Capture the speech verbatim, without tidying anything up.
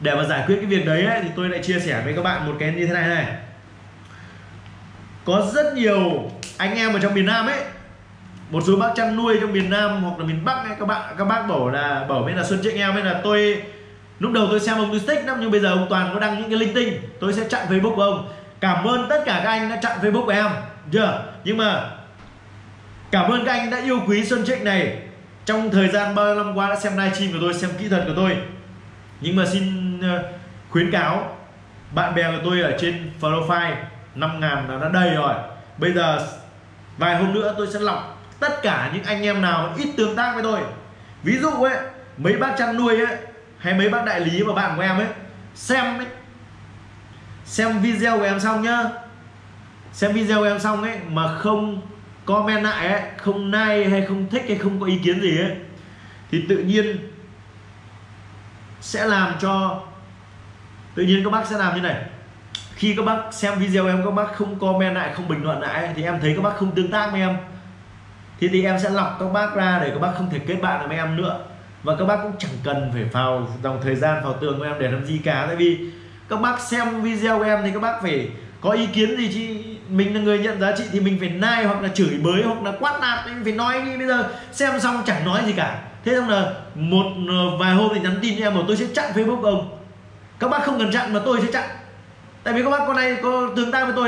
Để mà giải quyết cái việc đấy ấy, thì tôi lại chia sẻ với các bạn một cái như thế này này. Có rất nhiều anh em ở trong miền Nam ấy, một số bác chăn nuôi trong miền Nam hoặc là miền Bắc ấy, các bạn các bác bảo là bảo mới là Xuân Trịnh em ấy là tôi lúc đầu tôi xem ông Mystic lắm nhưng bây giờ ông Toàn có đăng những cái linh tinh, tôi sẽ chặn Facebook của ông. Cảm ơn tất cả các anh đã chặn Facebook của em, chưa? Nhưng mà cảm ơn các anh đã yêu quý Xuân Trịnh này trong thời gian bao nhiêu năm qua đã xem livestream của tôi, xem kỹ thuật của tôi. Nhưng mà xin khuyến cáo bạn bè của tôi ở trên profile năm nghìn là đã đầy rồi. Bây giờ vài hôm nữa tôi sẽ lọc tất cả những anh em nào ít tương tác với tôi. Ví dụ ấy, mấy bác chăn nuôi ấy, hay mấy bác đại lý mà bạn của em ấy xem ấy, xem video của em xong nhá, xem video của em xong ấy mà không comment lại ấy, không like hay không thích hay không có ý kiến gì ấy, thì tự nhiên sẽ làm cho tự nhiên các bác sẽ làm như này. Khi các bác xem video em, các bác không comment lại, không bình luận lại thì em thấy các bác không tương tác với em, thì thì em sẽ lọc các bác ra để các bác không thể kết bạn được với em nữa. Và các bác cũng chẳng cần phải vào dòng thời gian vào tường của em để làm gì cả. Tại vì các bác xem video của em thì các bác phải có ý kiến gì chứ, mình là người nhận giá trị thì mình phải like hoặc là chửi bới hoặc là quát nạt, mình phải nói đi. Bây giờ xem xong chẳng nói gì cả, thế xong là một vài hôm thì nhắn tin cho em mà tôi sẽ chặn Facebook ông. Các bác không cần chặn mà tôi sẽ chặn, tại vì các bác con này có tương tác với tôi.